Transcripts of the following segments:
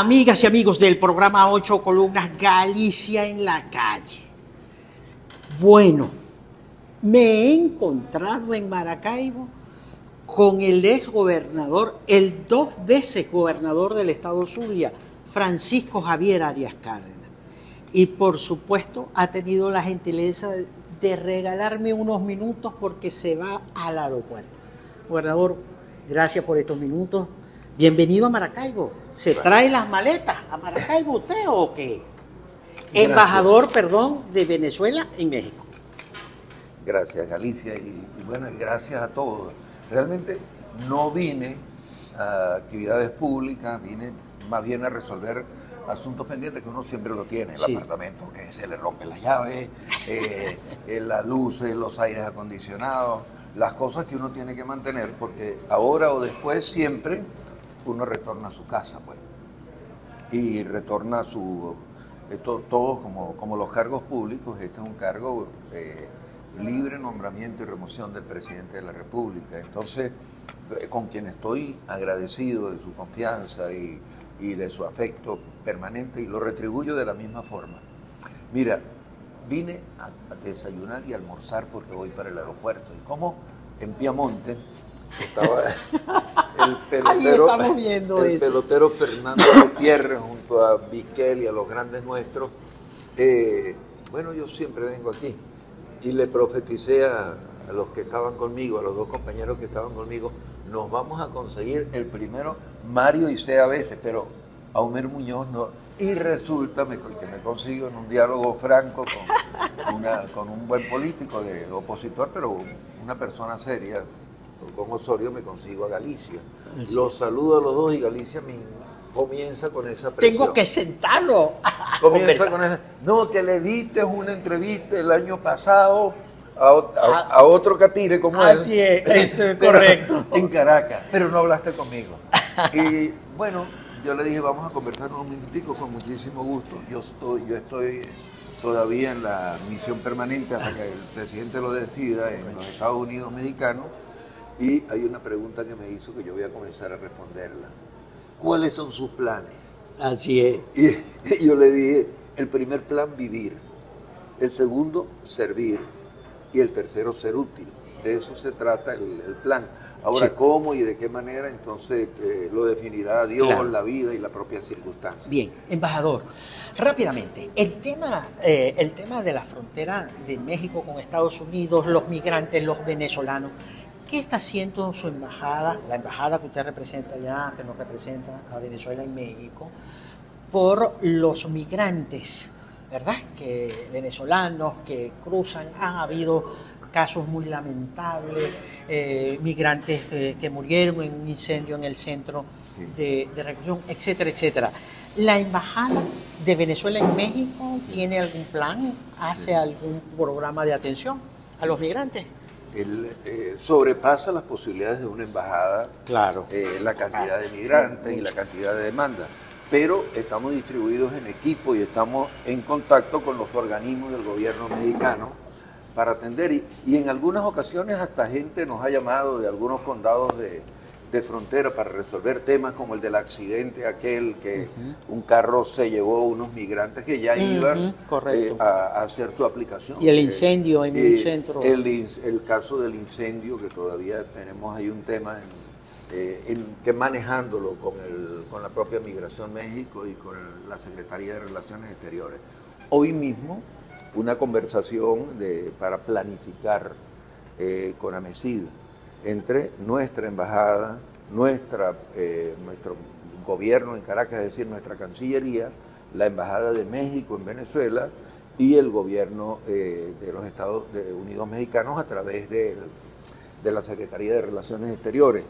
Amigas y amigos del programa Ocho Columnas, Galicia en la calle. Bueno, me he encontrado en Maracaibo con el ex gobernador, el 2 veces gobernador del Estado Zulia, Francisco Javier Arias Cárdenas. Y por supuesto ha tenido la gentileza de regalarme unos minutos porque se va al aeropuerto. Gobernador, gracias por estos minutos. Bienvenido a Maracaibo. ¿Se trae las maletas a Maracaibo usted o qué? Gracias. Embajador, perdón, de Venezuela en México. Gracias, Galicia, y bueno, gracias a todos. Realmente no vine a actividades públicas, vine más bien a resolver asuntos pendientes que uno siempre lo tiene, el apartamento que se le rompen las llaves, las luces, los aires acondicionados, las cosas que uno tiene que mantener, porque ahora o después siempre uno retorna a su casa, pues, y retorna a su... Esto, todos, como los cargos públicos, este es un cargo libre nombramiento y remoción del presidente de la República. Entonces, con quien estoy agradecido de su confianza y de su afecto permanente, y lo retribuyo de la misma forma. Mira, vine a desayunar y almorzar porque voy para el aeropuerto. Y como en Piamonte estaba el pelotero Fernando Gutiérrez junto a Viquel y a los grandes nuestros, bueno, yo siempre vengo aquí. Y le profeticé a los que estaban conmigo, a los 2 compañeros que estaban conmigo, nos vamos a conseguir el primero Mario y C a veces, pero a Homer Muñoz no. Y resulta que me consigo en un diálogo franco con un buen político de opositor, pero una persona seria, con Osorio, me consigo a Galicia. Sí. Los saludo a los dos y Galicia comienza con esa presión. Tengo que sentarlo. Comienza con esa... No, que le diste una entrevista el año pasado a otro catire como él. Así es correcto. En Caracas, pero no hablaste conmigo. Y bueno, yo le dije, vamos a conversar unos minutitos con muchísimo gusto. Yo estoy todavía en la misión permanente hasta que el presidente lo decida en los Estados Unidos Mexicanos. Y hay una pregunta que me hizo que yo voy a comenzar a responderla. ¿Cuáles son sus planes? Así es. Y yo le dije, el primer plan, vivir. El segundo, servir. Y el tercero, ser útil. De eso se trata el plan. Ahora, sí. ¿Cómo y de qué manera? Entonces lo definirá Dios, claro, la vida y la propia circunstancia. Bien, embajador, rápidamente, el tema de la frontera de México con Estados Unidos, los migrantes, los venezolanos. ¿Qué está haciendo su embajada, la embajada que usted representa allá, que nos representa a Venezuela y México, por los migrantes, verdad? Que venezolanos que cruzan, han habido casos muy lamentables, migrantes que murieron en un incendio en el centro de reclusión, etcétera, etcétera. ¿La embajada de Venezuela en México tiene algún plan, hace algún programa de atención a los migrantes? Sobrepasa las posibilidades de una embajada, claro, la cantidad de migrantes y la cantidad de demandas, pero estamos distribuidos en equipo y estamos en contacto con los organismos del gobierno mexicano para atender, y en algunas ocasiones hasta gente nos ha llamado de algunos condados de frontera para resolver temas como el del accidente aquel que un carro se llevó unos migrantes que ya iban a hacer su aplicación. Y el incendio en un centro. El caso del incendio, que todavía tenemos ahí un tema que manejándolo con la propia Migración México y con la Secretaría de Relaciones Exteriores. Hoy mismo una conversación para planificar con AMESID, entre nuestra embajada, nuestro gobierno en Caracas, es decir, nuestra Cancillería, la Embajada de México en Venezuela y el gobierno de los Estados Unidos Mexicanos a través de la Secretaría de Relaciones Exteriores.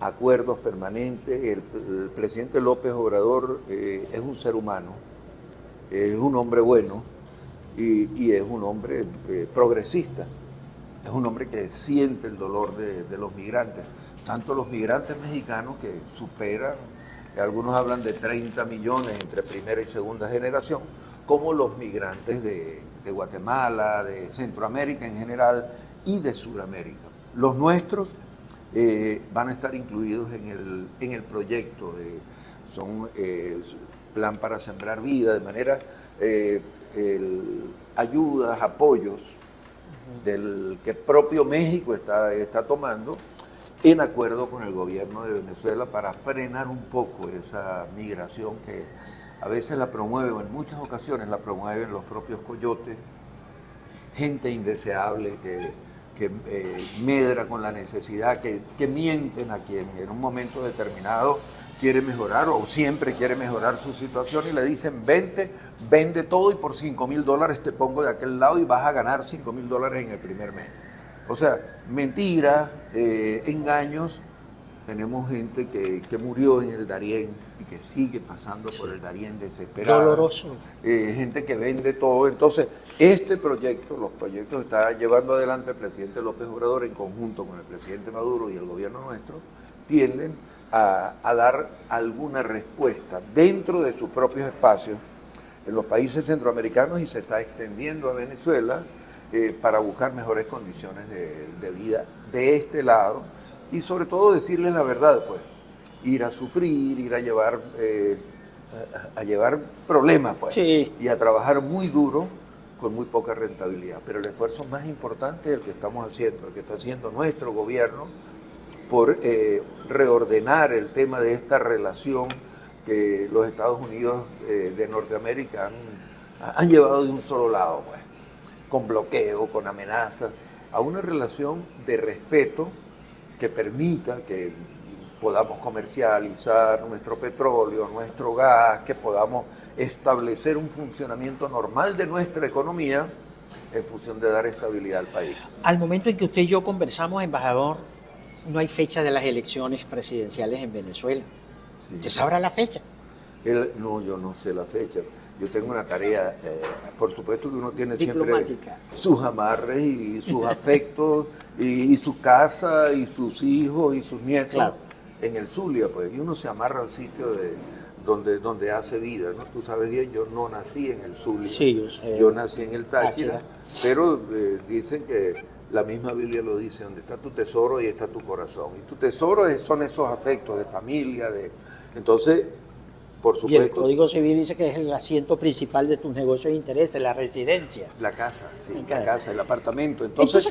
Acuerdos permanentes. El presidente López Obrador es un ser humano, es un hombre bueno y es un hombre progresista. Es un hombre que siente el dolor de los migrantes, tanto los migrantes mexicanos que superan, algunos hablan de 30 millones entre primera y segunda generación, como los migrantes de Guatemala, de Centroamérica en general y de Sudamérica. Los nuestros van a estar incluidos en el proyecto son plan para sembrar vida, de manera ayudas, apoyos del que propio México está tomando en acuerdo con el gobierno de Venezuela para frenar un poco esa migración que a veces la promueven, o en muchas ocasiones la promueven los propios coyotes, gente indeseable que medra con la necesidad, que mienten a quien en un momento determinado quiere mejorar o siempre quiere mejorar su situación y le dicen vente, vende todo y por $5.000 te pongo de aquel lado y vas a ganar $5.000 en el primer mes. O sea, mentiras, engaños. Tenemos gente que murió en el Darién y que sigue pasando por el Darién desesperada. Doloroso. Gente que vende todo. Entonces, este proyecto, los proyectos que está llevando adelante el presidente López Obrador en conjunto con el presidente Maduro y el gobierno nuestro, tienden a dar alguna respuesta dentro de sus propios espacios en los países centroamericanos y se está extendiendo a Venezuela para buscar mejores condiciones de vida de este lado. Y sobre todo decirles la verdad, pues, ir a sufrir, ir a llevar problemas, pues, sí, y a trabajar muy duro con muy poca rentabilidad. Pero el esfuerzo más importante es el que estamos haciendo, el que está haciendo nuestro gobierno por reordenar el tema de esta relación que los Estados Unidos de Norteamérica han llevado de un solo lado, pues, con bloqueo, con amenazas, a una relación de respeto que permita que podamos comercializar nuestro petróleo, nuestro gas, que podamos establecer un funcionamiento normal de nuestra economía en función de dar estabilidad al país. Al momento en que usted y yo conversamos, embajador, no hay fecha de las elecciones presidenciales en Venezuela. Sí. ¿Usted sabrá la fecha? No, yo no sé la fecha. Yo tengo una tarea, por supuesto que uno tiene siempre sus amarres y sus afectos y su casa y sus hijos y sus nietos, claro, en el Zulia, pues, y uno se amarra al sitio donde hace vida, ¿no? Tú sabes bien, yo no nací en el Zulia, sí, yo nací en el Táchira, pero dicen que la misma Biblia lo dice, donde está tu tesoro y está tu corazón, y tu tesoro son esos afectos de familia, entonces... Por supuesto. Y el Código Civil dice que es el asiento principal de tus negocios e intereses, la residencia. La casa, sí, claro, la casa, el apartamento. Entonces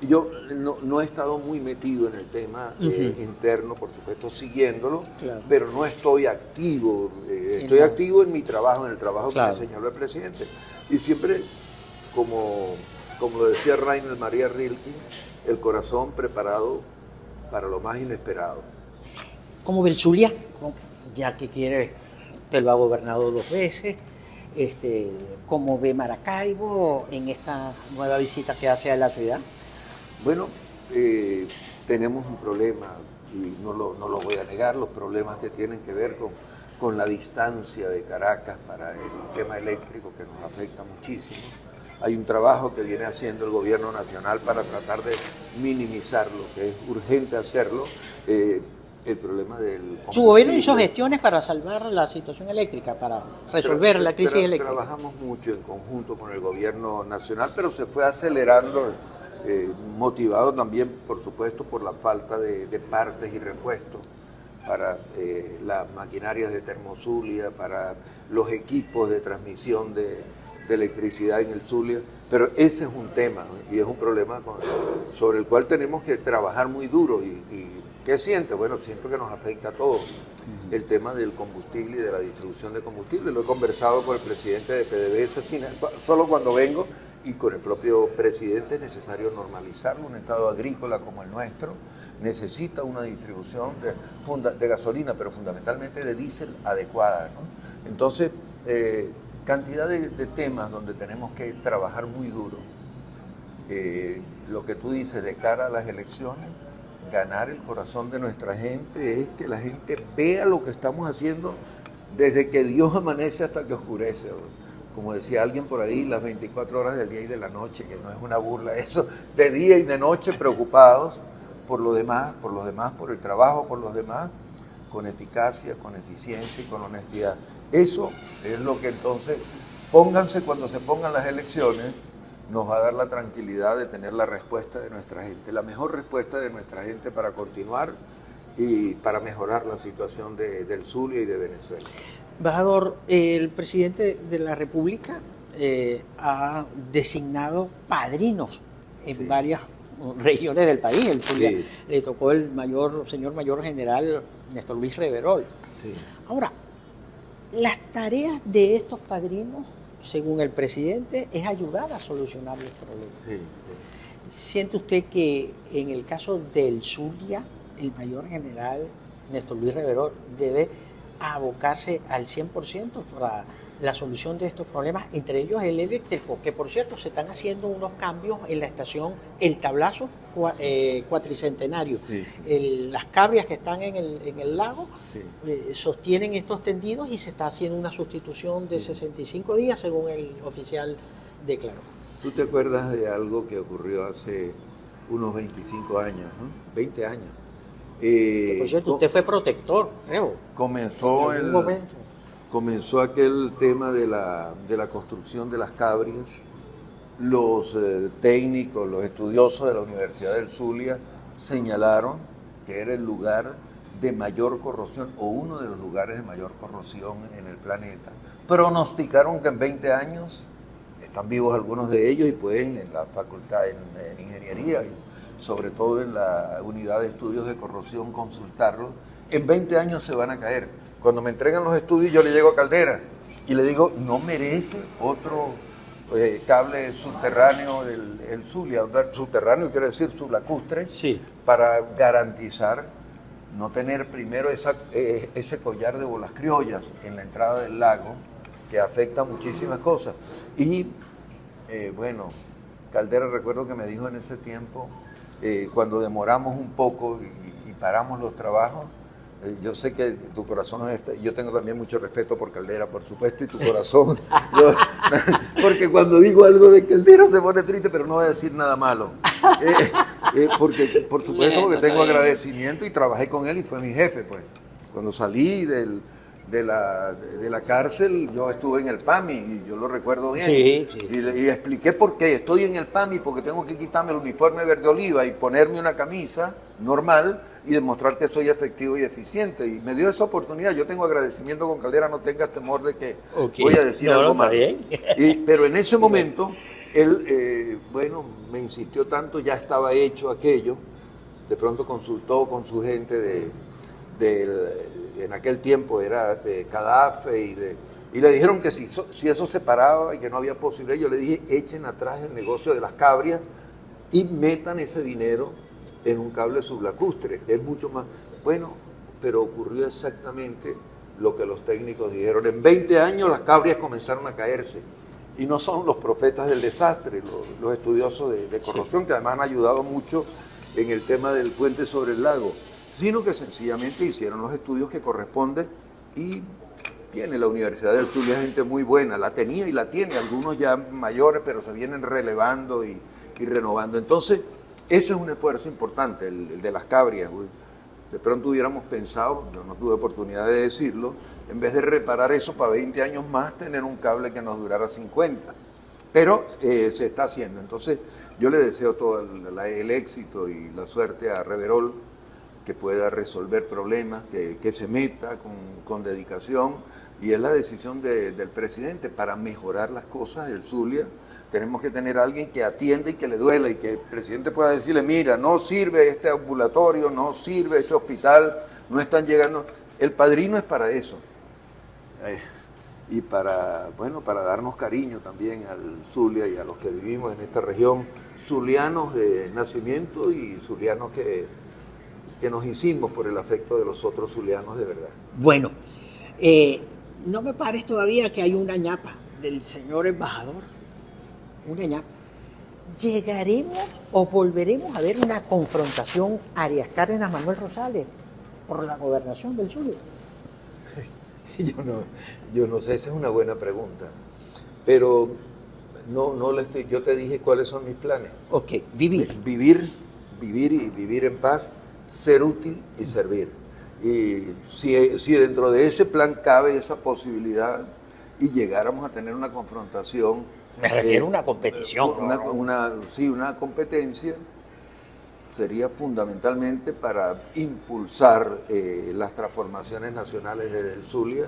yo no he estado muy metido en el tema interno, por supuesto, siguiéndolo, claro, pero no estoy activo. Estoy activo en mi trabajo, en el trabajo, claro, que me señaló el presidente. Y siempre, como lo decía Rainer María Rilke, el corazón preparado para lo más inesperado. ¿Cómo ve el Zulia? Ya que quiere... Usted lo ha gobernado 2 veces. ¿Cómo ve Maracaibo en esta nueva visita que hace a la ciudad? Bueno, tenemos un problema, y no lo voy a negar, los problemas que tienen que ver con la distancia de Caracas para el tema eléctrico que nos afecta muchísimo. Hay un trabajo que viene haciendo el gobierno nacional para tratar de minimizarlo, que es urgente hacerlo. El problema del... Su gobierno hizo gestiones para salvar la situación eléctrica, para resolver la crisis eléctrica. Trabajamos mucho en conjunto con el gobierno nacional, pero se fue acelerando, motivado también, por supuesto, por la falta de partes y repuestos para las maquinarias de Termozulia, para los equipos de transmisión de electricidad en el Zulia, pero ese es un tema y es un problema sobre el cual tenemos que trabajar muy duro y ¿qué siente? Bueno, siento que nos afecta a todos el tema del combustible y de la distribución de combustible. Lo he conversado con el presidente de PDVSA, solo cuando vengo, y con el propio presidente. Es necesario normalizarlo. Un estado agrícola como el nuestro necesita una distribución de gasolina, pero fundamentalmente de diésel adecuada, ¿no? Entonces, cantidad de temas donde tenemos que trabajar muy duro. Lo que tú dices de cara a las elecciones, ganar el corazón de nuestra gente es que la gente vea lo que estamos haciendo desde que Dios amanece hasta que oscurece. Como decía alguien por ahí, las 24 horas del día y de la noche, que no es una burla eso, de día y de noche preocupados por los demás, por el trabajo, por los demás, con eficacia, con eficiencia y con honestidad. Eso es lo que entonces, pónganse cuando se pongan las elecciones, nos va a dar la tranquilidad de tener la respuesta de nuestra gente. La mejor respuesta de nuestra gente para continuar y para mejorar la situación del Zulia y de Venezuela. Embajador, el presidente de la República ha designado padrinos en varias regiones del país. El Zulia le tocó el señor mayor general Néstor Luis Reverol. Ahora, las tareas de estos padrinos, según el presidente, es ayudar a solucionar los problemas. ¿Siente usted que en el caso del Zulia, el mayor general Néstor Luis Reverol debe abocarse al 100% para la solución de estos problemas, entre ellos el eléctrico, que por cierto se están haciendo unos cambios en la estación El Tablazo, Cuatricentenario? Las cabrias que están en el lago sostienen estos tendidos y se está haciendo una sustitución de 65 días, según el oficial declaró. ¿Tú te acuerdas de algo que ocurrió hace unos 25 años, ¿no? 20 años? Por cierto, usted fue protector, creo. Comenzó aquel tema de la construcción de las cabrias. Los técnicos, los estudiosos de la Universidad del Zulia señalaron que era el lugar de mayor corrosión, o uno de los lugares de mayor corrosión en el planeta. Pronosticaron que en 20 años, están vivos algunos de ellos y pueden en la facultad en ingeniería, sobre todo en la unidad de estudios de corrosión, consultarlos, en 20 años se van a caer. Cuando me entregan los estudios yo le llego a Caldera y le digo, no merece otro cable subterráneo del Zulia, subterráneo quiere decir sublacustre, para garantizar no tener primero ese collar de bolas criollas en la entrada del lago que afecta muchísimas cosas. Y bueno, Caldera recuerdo que me dijo en ese tiempo, cuando demoramos un poco y paramos los trabajos, yo sé que tu corazón, yo tengo también mucho respeto por Caldera, por supuesto, y tu corazón, porque cuando digo algo de Caldera se pone triste, pero no voy a decir nada malo, porque por supuesto porque tengo agradecimiento y trabajé con él y fue mi jefe, pues. Cuando salí de la cárcel, yo estuve en el PAMI y yo lo recuerdo bien. Y expliqué por qué estoy en el PAMI, porque tengo que quitarme el uniforme verde oliva y ponerme una camisa normal y demostrar que soy efectivo y eficiente. Y me dio esa oportunidad. Yo tengo agradecimiento con Caldera, no tengas temor de que voy a decir algo más. Pero en ese momento, él, me insistió tanto, ya estaba hecho aquello. De pronto consultó con su gente en aquel tiempo era de Cadafe y le dijeron que si eso se paraba y que no había posibilidad, yo le dije, echen atrás el negocio de las cabrias y metan ese dinero en un cable sublacustre, es mucho más bueno. Pero ocurrió exactamente lo que los técnicos dijeron. En 20 años las cabrias comenzaron a caerse, y no son los profetas del desastre, los estudiosos de corrupción, que además han ayudado mucho en el tema del puente sobre el lago, sino que sencillamente hicieron los estudios que corresponden, y tiene la Universidad del Zulia gente muy buena, la tenía y la tiene, algunos ya mayores, pero se vienen relevando y renovando. Entonces, eso es un esfuerzo importante, el de las cabrias. De pronto hubiéramos pensado, yo no tuve oportunidad de decirlo, en vez de reparar eso para 20 años más, tener un cable que nos durara 50. Pero se está haciendo. Entonces, yo le deseo todo el éxito y la suerte a Reverol, que pueda resolver problemas, que se meta con dedicación, y es la decisión del presidente para mejorar las cosas del Zulia. Tenemos que tener a alguien que atienda y que le duela, y que el presidente pueda decirle, mira, no sirve este ambulatorio, no sirve este hospital, no están llegando. El padrino es para eso, y para darnos cariño también al Zulia y a los que vivimos en esta región, zulianos de nacimiento y zulianos que nos hicimos por el afecto de los otros zulianos de verdad. Bueno, no me pares todavía que hay una ñapa del señor embajador, una ñapa. ¿Llegaremos o volveremos a ver una confrontación Arias Cárdenas-Manuel Rosales por la gobernación del Zulia? Yo no sé, esa es una buena pregunta, pero no le estoy. Yo te dije cuáles son mis planes. Ok, vivir y vivir en paz, ser útil y servir. Y si dentro de ese plan cabe esa posibilidad y llegáramos a tener una confrontación, me refiero a una competición, una competencia, sería fundamentalmente para impulsar las transformaciones nacionales desde el Zulia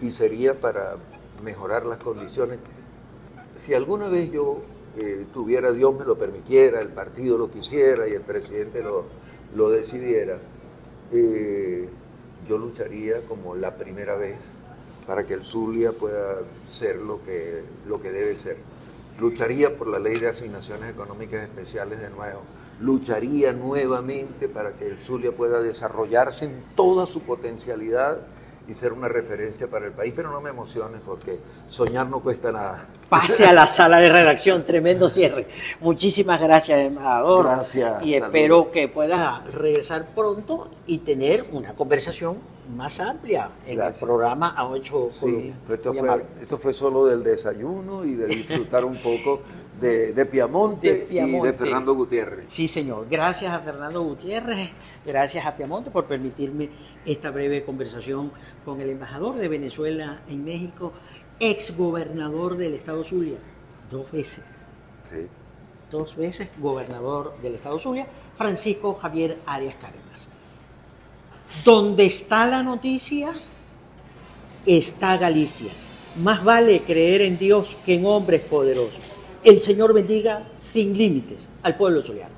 y sería para mejorar las condiciones. Si alguna vez yo tuviera, Dios me lo permitiera, el partido lo quisiera y el presidente lo decidiera, yo lucharía como la primera vez para que el Zulia pueda ser lo que debe ser. Lucharía por la Ley de Asignaciones Económicas Especiales de nuevo. Lucharía nuevamente para que el Zulia pueda desarrollarse en toda su potencialidad y ser una referencia para el país. Pero no me emociones porque soñar no cuesta nada. Pase a la sala de redacción, tremendo cierre. Muchísimas gracias, embajador. Gracias. Y espero que puedas regresar pronto y tener una conversación más amplia en el programa A Ocho Columnas. Sí, esto fue solo del desayuno y de disfrutar un poco de Piamonte, y de Fernando Gutiérrez. Sí, señor. Gracias a Fernando Gutiérrez, gracias a Piamonte por permitirme esta breve conversación con el embajador de Venezuela en México, exgobernador del Estado Zulia, dos veces. Sí. Dos veces gobernador del Estado Zulia, Francisco Javier Arias Cárdenas. Donde está la noticia, está Galicia. Más vale creer en Dios que en hombres poderosos. El Señor bendiga sin límites al pueblo zuliano.